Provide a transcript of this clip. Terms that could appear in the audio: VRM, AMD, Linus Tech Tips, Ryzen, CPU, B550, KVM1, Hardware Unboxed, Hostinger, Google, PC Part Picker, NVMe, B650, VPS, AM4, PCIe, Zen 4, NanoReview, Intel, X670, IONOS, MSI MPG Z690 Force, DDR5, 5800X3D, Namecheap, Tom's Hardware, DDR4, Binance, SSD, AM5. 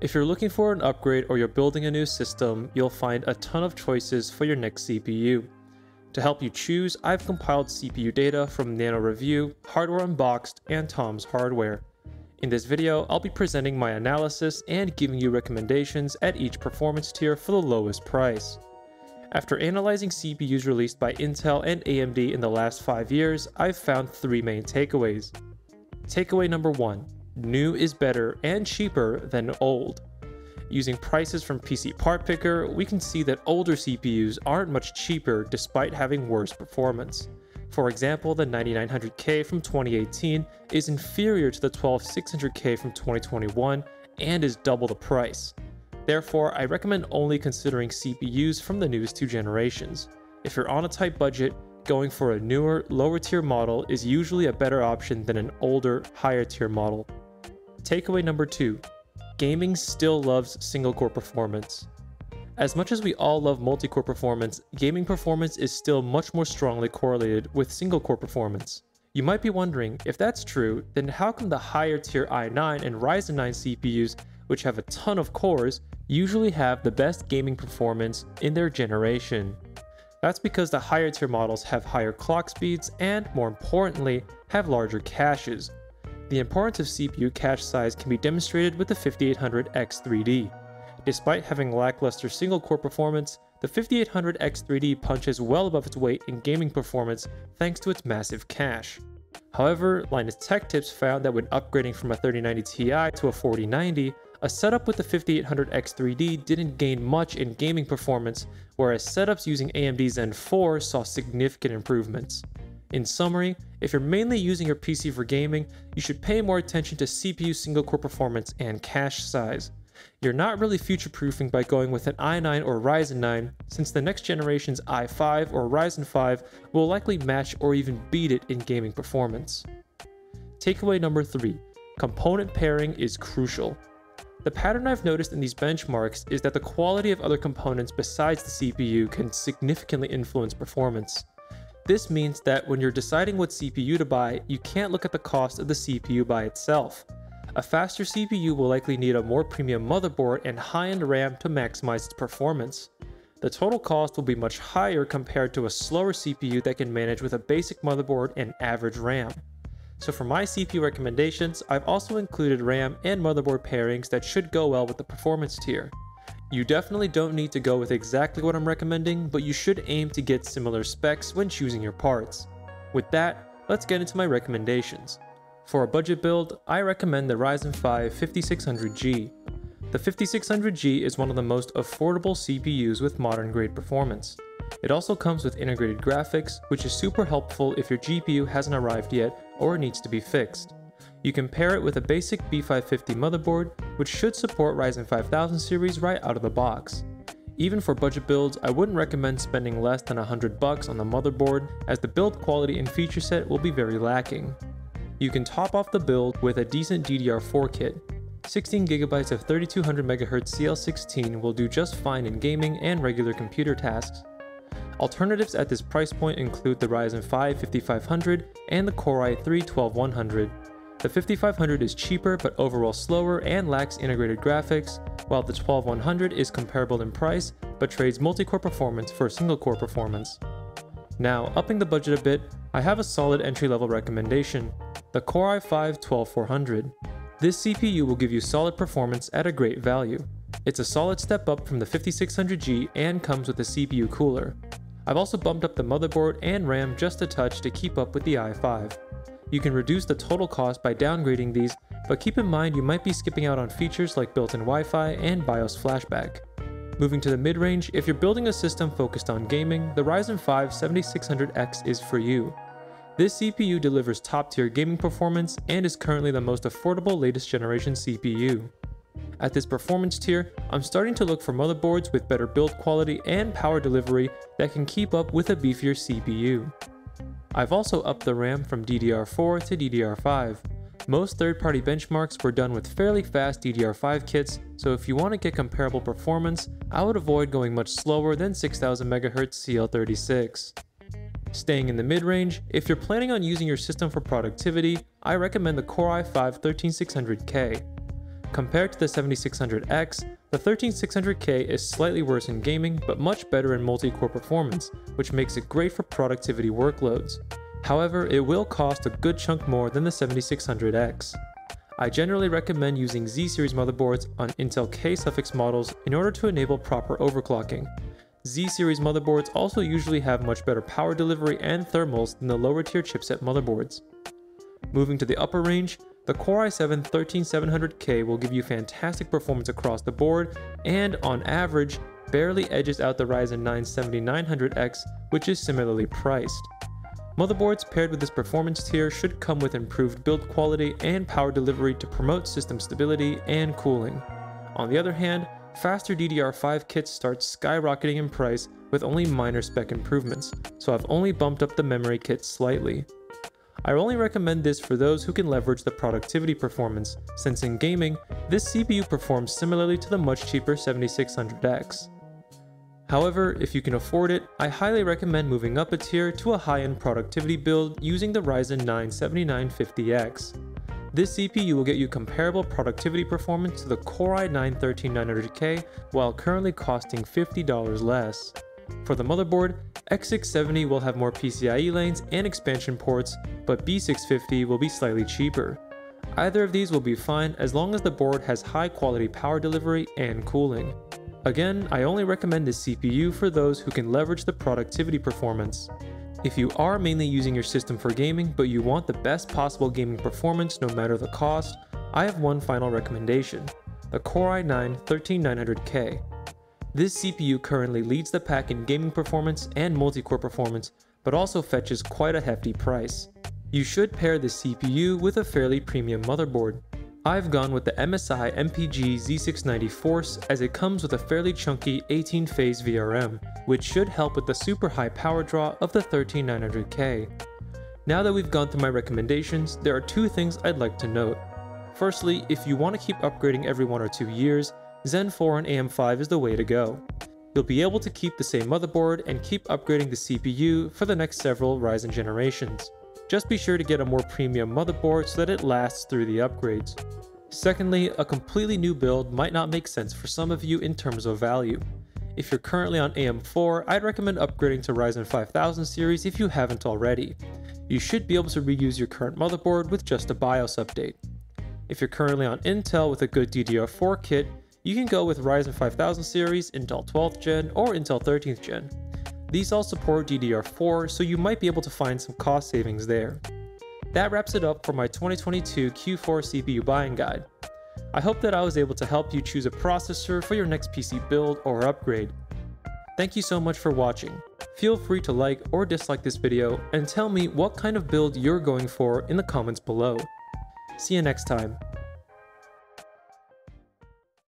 If you're looking for an upgrade or you're building a new system, you'll find a ton of choices for your next CPU. To help you choose, I've compiled CPU data from NanoReview, Hardware Unboxed, and Tom's Hardware. In this video, I'll be presenting my analysis and giving you recommendations at each performance tier for the lowest price. After analyzing CPUs released by Intel and AMD in the last 5 years, I've found three main takeaways. Takeaway number one, new is better and cheaper than old. Using prices from PC Part Picker, we can see that older CPUs aren't much cheaper despite having worse performance. For example, the 9900K from 2018 is inferior to the 12600K from 2021 and is double the price. Therefore, I recommend only considering CPUs from the newest two generations. If you're on a tight budget, going for a newer, lower tier model is usually a better option than an older, higher tier model. Takeaway number two, gaming still loves single core performance. As much as we all love multi-core performance, gaming performance is still much more strongly correlated with single core performance. You might be wondering, if that's true, then how come the higher tier i9 and Ryzen 9 CPUs, which have a ton of cores, usually have the best gaming performance in their generation? That's because the higher tier models have higher clock speeds and, more importantly, have larger caches. The importance of CPU cache size can be demonstrated with the 5800X3D. Despite having lackluster single core performance, the 5800X3D punches well above its weight in gaming performance thanks to its massive cache. However, Linus Tech Tips found that when upgrading from a 3090 Ti to a 4090, a setup with the 5800X3D didn't gain much in gaming performance, whereas setups using AMD Zen 4 saw significant improvements. In summary, if you're mainly using your PC for gaming, you should pay more attention to CPU single core performance and cache size. You're not really future-proofing by going with an i9 or Ryzen 9, since the next generation's i5 or Ryzen 5 will likely match or even beat it in gaming performance. Takeaway number three, component pairing is crucial. The pattern I've noticed in these benchmarks is that the quality of other components besides the CPU can significantly influence performance. This means that when you're deciding what CPU to buy, you can't look at the cost of the CPU by itself. A faster CPU will likely need a more premium motherboard and high-end RAM to maximize its performance. The total cost will be much higher compared to a slower CPU that can manage with a basic motherboard and average RAM. So for my CPU recommendations, I've also included RAM and motherboard pairings that should go well with the performance tier. You definitely don't need to go with exactly what I'm recommending, but you should aim to get similar specs when choosing your parts. With that, let's get into my recommendations. For a budget build, I recommend the Ryzen 5 5600G. The 5600G is one of the most affordable CPUs with modern grade performance. It also comes with integrated graphics, which is super helpful if your GPU hasn't arrived yet or needs to be fixed. You can pair it with a basic B550 motherboard, which should support Ryzen 5000 series right out of the box. Even for budget builds, I wouldn't recommend spending less than $100 on the motherboard, as the build quality and feature set will be very lacking. You can top off the build with a decent DDR4 kit. 16GB of 3200MHz CL16 will do just fine in gaming and regular computer tasks. Alternatives at this price point include the Ryzen 5 5500 and the Core i3-12100. The 5500 is cheaper but overall slower and lacks integrated graphics, while the 12100 is comparable in price but trades multi-core performance for single-core performance. Now, upping the budget a bit, I have a solid entry-level recommendation, the Core i5-12400. This CPU will give you solid performance at a great value. It's a solid step up from the 5600G and comes with a CPU cooler. I've also bumped up the motherboard and RAM just a touch to keep up with the i5. You can reduce the total cost by downgrading these, but keep in mind you might be skipping out on features like built-in Wi-Fi and BIOS flashback. Moving to the mid-range, if you're building a system focused on gaming, the Ryzen 5 7600X is for you. This CPU delivers top-tier gaming performance and is currently the most affordable latest generation CPU. At this performance tier, I'm starting to look for motherboards with better build quality and power delivery that can keep up with a beefier CPU. I've also upped the RAM from DDR4 to DDR5. Most third-party benchmarks were done with fairly fast DDR5 kits, so if you want to get comparable performance, I would avoid going much slower than 6000MHz CL36. Staying in the mid-range, if you're planning on using your system for productivity, I recommend the Core i5-13600K. Compared to the 7600X, the 13600K is slightly worse in gaming but much better in multi-core performance, which makes it great for productivity workloads. However, it will cost a good chunk more than the 7600X. I generally recommend using Z-series motherboards on Intel K-suffix models in order to enable proper overclocking. Z-series motherboards also usually have much better power delivery and thermals than the lower tier chipset motherboards. Moving to the upper range, the Core i7-13700K will give you fantastic performance across the board and, on average, barely edges out the Ryzen 9 7900X, which is similarly priced. Motherboards paired with this performance tier should come with improved build quality and power delivery to promote system stability and cooling. On the other hand, faster DDR5 kits start skyrocketing in price with only minor spec improvements, so I've only bumped up the memory kit slightly. I only recommend this for those who can leverage the productivity performance, since in gaming, this CPU performs similarly to the much cheaper 7600X. However, if you can afford it, I highly recommend moving up a tier to a high-end productivity build using the Ryzen 9 7950X. This CPU will get you comparable productivity performance to the Core i9-13900K while currently costing $50 less. For the motherboard, X670 will have more PCIe lanes and expansion ports, but B650 will be slightly cheaper. Either of these will be fine as long as the board has high-quality power delivery and cooling. Again, I only recommend this CPU for those who can leverage the productivity performance. If you are mainly using your system for gaming but you want the best possible gaming performance no matter the cost, I have one final recommendation, the Core i9-13900K. This CPU currently leads the pack in gaming performance and multi-core performance, but also fetches quite a hefty price. You should pair the CPU with a fairly premium motherboard. I've gone with the MSI MPG Z690 Force as it comes with a fairly chunky 18-phase VRM, which should help with the super high power draw of the 13900K. Now that we've gone through my recommendations, there are two things I'd like to note. Firstly, if you want to keep upgrading every 1 or 2 years, Zen 4 and AM5 is the way to go. You'll be able to keep the same motherboard and keep upgrading the CPU for the next several Ryzen generations. Just be sure to get a more premium motherboard so that it lasts through the upgrades. Secondly, a completely new build might not make sense for some of you in terms of value. If you're currently on AM4, I'd recommend upgrading to Ryzen 5000 series if you haven't already. You should be able to reuse your current motherboard with just a BIOS update. If you're currently on Intel with a good DDR4 kit, you can go with Ryzen 5000 series, Intel 12th Gen, or Intel 13th Gen. These all support DDR4, so you might be able to find some cost savings there. That wraps it up for my 2022 Q4 CPU buying guide. I hope that I was able to help you choose a processor for your next PC build or upgrade. Thank you so much for watching. Feel free to like or dislike this video and tell me what kind of build you're going for in the comments below. See you next time.